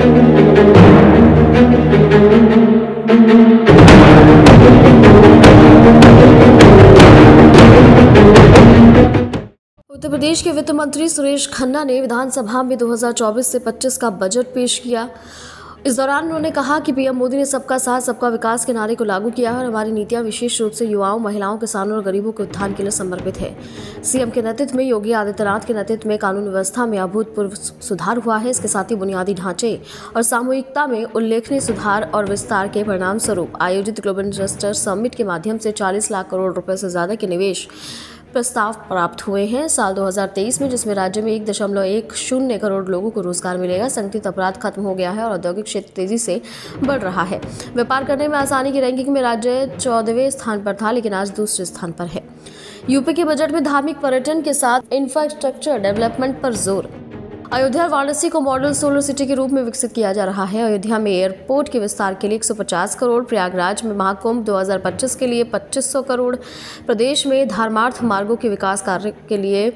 उत्तर प्रदेश के वित्त मंत्री सुरेश खन्ना ने विधानसभा में 2024 से 25 का बजट पेश किया। इस दौरान उन्होंने कहा कि पीएम मोदी ने सबका साथ सबका विकास के नारे को लागू किया है और हमारी नीतियां विशेष रूप से युवाओं, महिलाओं, किसानों और गरीबों के उत्थान के लिए समर्पित है। सीएम के नेतृत्व में, योगी आदित्यनाथ के नेतृत्व में कानून व्यवस्था में अभूतपूर्व सुधार हुआ है। इसके साथ ही बुनियादी ढांचे और सामूहिकता में उल्लेखनीय सुधार और विस्तार के परिणामस्वरूप आयोजित ग्लोबल इन्वेस्टर्स समिट के माध्यम से 40 लाख करोड़ रुपये से ज़्यादा के निवेश प्रस्ताव प्राप्त हुए हैं साल 2023 में, जिसमें राज्य में 1.10 करोड़ लोगों को रोजगार मिलेगा। संगठित अपराध खत्म हो गया है और औद्योगिक क्षेत्र तेजी से बढ़ रहा है। व्यापार करने में आसानी की रैंकिंग में राज्य 14वें स्थान पर था, लेकिन आज दूसरे स्थान पर है। यूपी के बजट में धार्मिक पर्यटन के साथ इंफ्रास्ट्रक्चर डेवलपमेंट पर जोर। अयोध्या और वाराणसी को मॉडल सोलर सिटी के रूप में विकसित किया जा रहा है। अयोध्या में एयरपोर्ट के विस्तार के लिए 150 करोड़, प्रयागराज में महाकुंभ 2025 के लिए 2500 करोड़, प्रदेश में धर्मार्थ मार्गों के विकास कार्य के लिए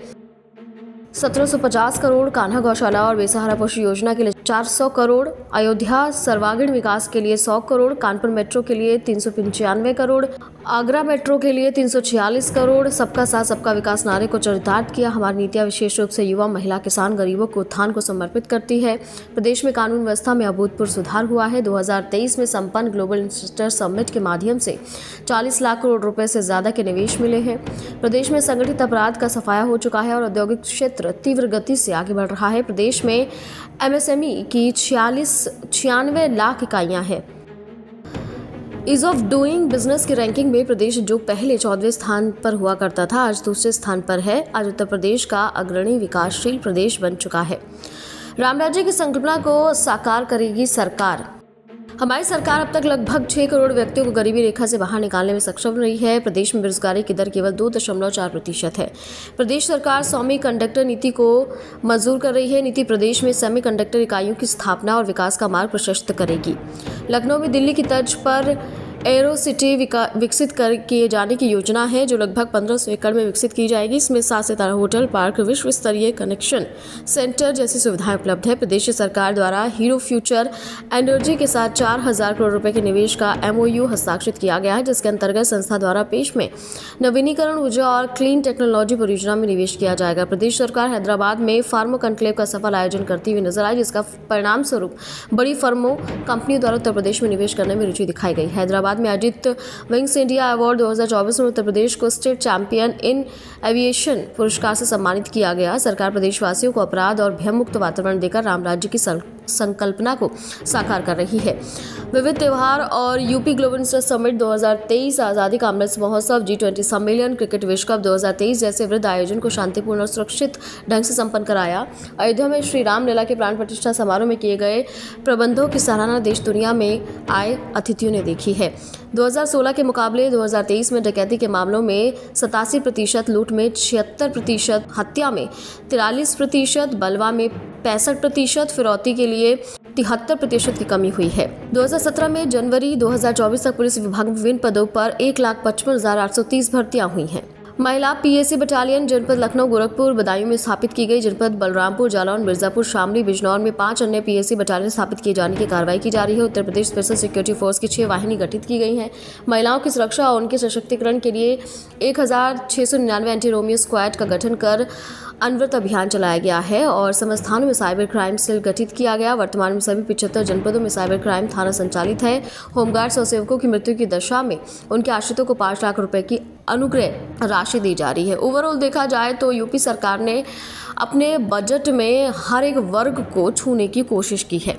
1750 करोड़, कान्हा गौशाला और बेसहारा पोष योजना के लिए 400 करोड़, अयोध्या सर्वांगीण विकास के लिए 100 करोड़, कानपुर मेट्रो के लिए 395 करोड़, आगरा मेट्रो के लिए 346 करोड़। सबका साथ सबका विकास नारे को चरितार्थ किया। हमारी नीतियां विशेष रूप से युवा, महिला, किसान, गरीबों के उत्थान को समर्पित करती है। प्रदेश में कानून व्यवस्था में अभूतपूर्व सुधार हुआ है। 2023 में संपन्न ग्लोबल इन्वेस्टर्स समिट के माध्यम से 40 लाख करोड़ रुपये से ज़्यादा के निवेश मिले हैं। प्रदेश में संगठित अपराध का सफाया हो चुका है और औद्योगिक क्षेत्र तीव्र गति से आगे बढ़ रहा है। प्रदेश में MSME की 96 लाख इकाइयां हैं। ईज ऑफ डूइंग बिजनेस की रैंकिंग में प्रदेश, जो पहले 14वें स्थान पर हुआ करता था, आज दूसरे स्थान पर है। आज उत्तर प्रदेश का अग्रणी विकासशील प्रदेश बन चुका है। राम राज्य की संकल्पना को साकार करेगी सरकार। हमारी सरकार अब तक लगभग 6 करोड़ व्यक्तियों को गरीबी रेखा से बाहर निकालने में सक्षम रही है। प्रदेश में बेरोजगारी की दर केवल 2.4% है। प्रदेश सरकार सेमीकंडक्टर नीति को मंजूर कर रही है। नीति प्रदेश में सेमीकंडक्टर इकाइयों की स्थापना और विकास का मार्ग प्रशस्त करेगी। लखनऊ में दिल्ली की तर्ज पर एरो सिटी विकसित किए जाने की योजना है, जो लगभग 1500 एकड़ में विकसित की जाएगी। इसमें 7 सितारा होटल, पार्क, विश्व स्तरीय कनेक्शन सेंटर जैसी सुविधाएं उपलब्ध है। प्रदेश सरकार द्वारा हीरो फ्यूचर एनर्जी के साथ 4000 करोड़ रुपए के निवेश का MOU हस्ताक्षरित किया गया है, जिसके अंतर्गत संस्था द्वारा पेश में नवीनीकरण ऊर्जा और क्लीन टेक्नोलॉजी परियोजना में निवेश किया जाएगा। प्रदेश सरकार हैदराबाद में फार्मो कंक्लेव का सफल आयोजन करती हुई नजर आई, जिसका परिणामस्वरूप बड़ी फार्मो कंपनियों द्वारा उत्तर प्रदेश में निवेश करने में रुचि दिखाई गई। हैदराबाद में आयोजित विंग्स इंडिया अवार्ड 2024 में उत्तर प्रदेश को स्टेट चैंपियन इन एविएशन पुरस्कार से सम्मानित किया गया। सरकार प्रदेशवासियों को अपराध और भयमुक्त वातावरण देकर राम राज्य की संकल्पना को साकार कर रही है। विविध त्यौहार और यूपी ग्लोबल इन्वेस्टर्स समिट 2023, आजादी का अमृत महोत्सव, G20 सम्मेलन, क्रिकेट विश्व कप 2023 जैसे वृद्ध आयोजन को शांतिपूर्ण और सुरक्षित ढंग से संपन्न कराया। अयोध्या में श्रीराम लीला के प्राण प्रतिष्ठा समारोह में किए गए प्रबंधों की सराहना देश दुनिया में आए अतिथियों ने देखी है। 2016 के मुकाबले 2023 में डकैती के मामलों में 87%, लूट में 76%, हत्या में 43%, बलवा में 65%, फिरौती के लिए 73% की कमी हुई है। 2017 में जनवरी 2024 तक पुलिस विभाग में विभिन्न पदों पर 1,55,830 भर्तियां हुई हैं। महिला PSC बटालियन जनपद लखनऊ, गोरखपुर, बदायूं में स्थापित की गई। जनपद बलरामपुर, जालौन, मिर्जापुर, शामली, बिजनौर में 5 अन्य PSC बटालियन स्थापित किए जाने की कार्रवाई की जा रही है। Uttar Pradesh special security force की 6 वाहिनी गठित की गई हैं। महिलाओं की सुरक्षा और उनके सशक्तिकरण के लिए 1699 एंटी रोमियो स्क्वाड का गठन कर अनवरत अभियान चलाया गया है और समस्थानों में साइबर क्राइम सेल गठित किया गया। वर्तमान में सभी 75 जनपदों में साइबर क्राइम थाना संचालित है। होमगार्ड्स और सेवकों की मृत्यु की दशा में उनके आश्रितों को 5 लाख रुपए की अनुग्रह राशि दी जा रही है। ओवरऑल देखा जाए तो यूपी सरकार ने अपने बजट में हर एक वर्ग को छूने की कोशिश की है।